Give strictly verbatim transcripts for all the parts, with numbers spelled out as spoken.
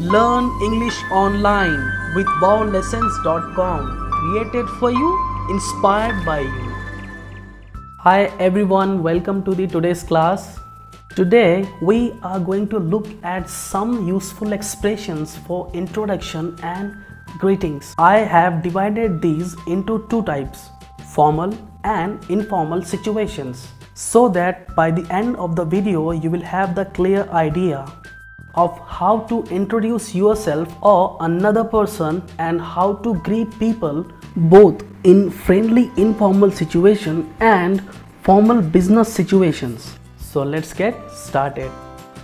Learn English online with wow lessons dot com, created for you, inspired by you. Hi everyone, welcome to the today's class. Today we are going to look at some useful expressions for introduction and greetings. I have divided these into two types, formal and informal situations, so that by the end of the video you will have the clear idea of how to introduce yourself or another person and how to greet people both in friendly informal situation and formal business situations. So let's get started.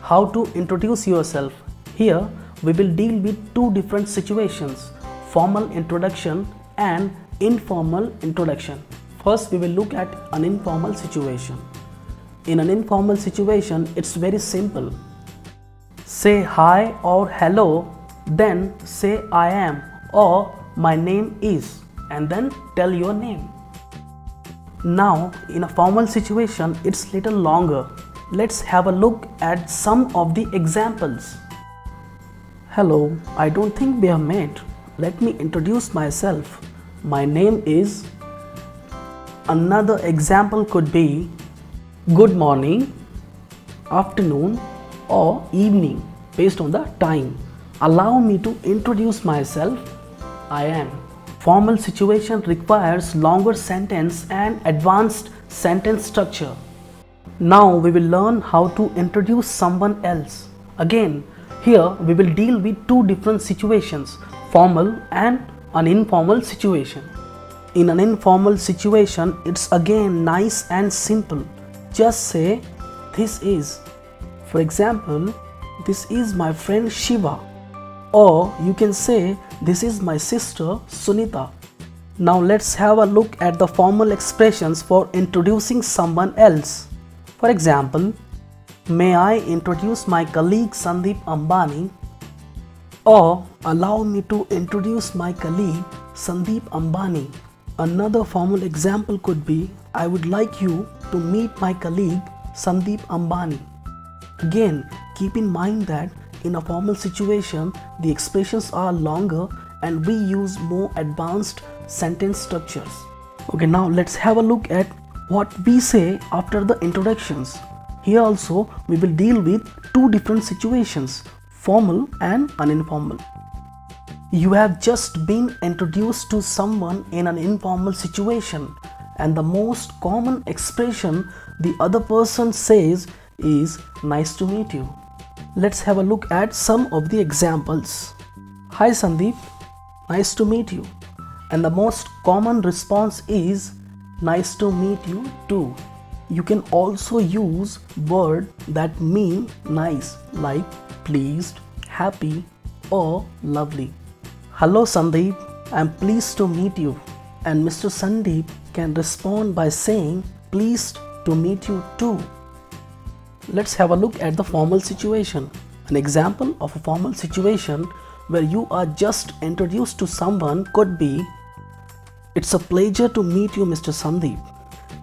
How to introduce yourself. Here we will deal with two different situations, formal introduction and informal introduction. First we will look at an informal situation. In an informal situation it's very simple. Say hi or hello, then say I am or my name is, and then tell your name. Now in a formal situation it's little longer. Let's have a look at some of the examples. Hello, I don't think we have met. Let me introduce myself. My name is. Another example could be good morning, afternoon or evening based on the time. Allow me to introduce myself. I am. Formal situation requires longer sentence and advanced sentence structure. Now we will learn how to introduce someone else. Again, here we will deal with two different situations, formal and an informal situation. In an informal situation, it's again nice and simple. Just say, this is. For example, this is my friend Shiva. Or you can say, this is my sister Sunita. Now let's have a look at the formal expressions for introducing someone else. For example, may I introduce my colleague Sandeep Ambani? Or allow me to introduce my colleague Sandeep Ambani. Another formal example could be, I would like you to meet my colleague Sandeep Ambani. Again, keep in mind that in a formal situation, the expressions are longer and we use more advanced sentence structures. Okay, now let's have a look at what we say after the introductions. Here also, we will deal with two different situations, formal and informal. You have just been introduced to someone in an informal situation, and the most common expression the other person says is, nice to meet you. Let's have a look at some of the examples. Hi Sandeep, nice to meet you. And the most common response is, nice to meet you too. You can also use words that mean nice, like pleased, happy or lovely. Hello Sandeep, I'm pleased to meet you. And Mister Sandeep can respond by saying, pleased to meet you too. Let's have a look at the formal situation. An example of a formal situation where you are just introduced to someone could be, it's a pleasure to meet you Mister Sandeep.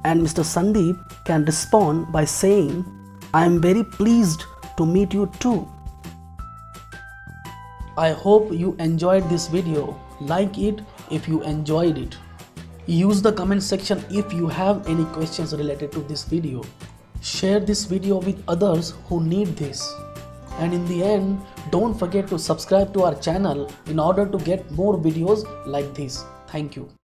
And Mister Sandeep can respond by saying, I am very pleased to meet you too. I hope you enjoyed this video. Like it if you enjoyed it. Use the comment section if you have any questions related to this video. Share this video with others who need this. And in the end, don't forget to subscribe to our channel in order to get more videos like this. Thank you.